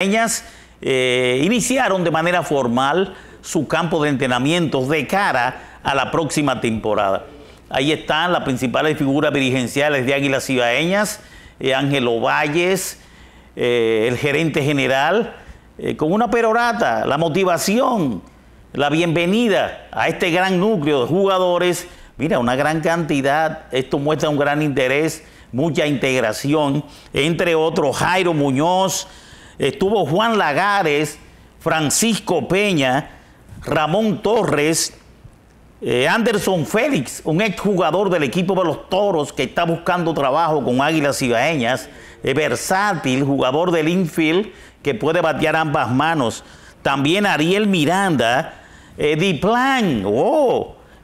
Peñas iniciaron de manera formal su campo de entrenamientos de cara a la próxima temporada. Ahí están las principales figuras dirigenciales de Águilas Cibaeñas, Ángel Ovalles, el gerente general, con una perorata, la motivación, la bienvenida a este gran núcleo de jugadores. Mira, una gran cantidad, esto muestra un gran interés, mucha integración, entre otros Jairo Muñoz, estuvo Juan Lagares, Francisco Peña, Ramón Torres, Anderson Félix, un exjugador del equipo de los Toros que está buscando trabajo con Águilas Cibaeñas, versátil, jugador del infield que puede batear ambas manos. También Ariel Miranda, Diplan,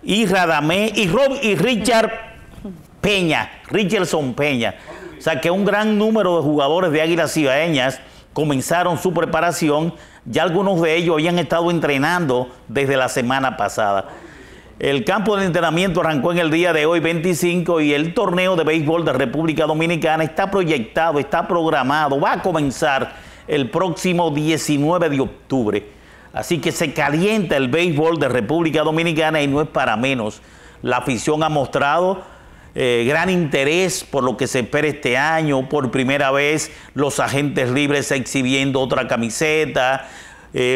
y Radamé, y Richard Peña, Richardson Peña. O sea que un gran número de jugadores de Águilas Cibaeñas comenzaron su preparación, ya algunos de ellos habían estado entrenando desde la semana pasada. El campo de entrenamiento arrancó en el día de hoy 25 y el torneo de béisbol de República Dominicana está proyectado, está programado, va a comenzar el próximo 19 de octubre. Así que se calienta el béisbol de República Dominicana y no es para menos. La afición ha mostrado gran interés por lo que se espera este año. Por primera vez los agentes libres exhibiendo otra camiseta,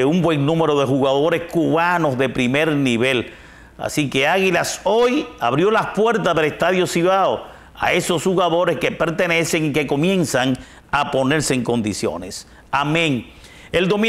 un buen número de jugadores cubanos de primer nivel. Así que Águilas hoy abrió las puertas del Estadio Cibao a esos jugadores que pertenecen y que comienzan a ponerse en condiciones. Amén. El dominicano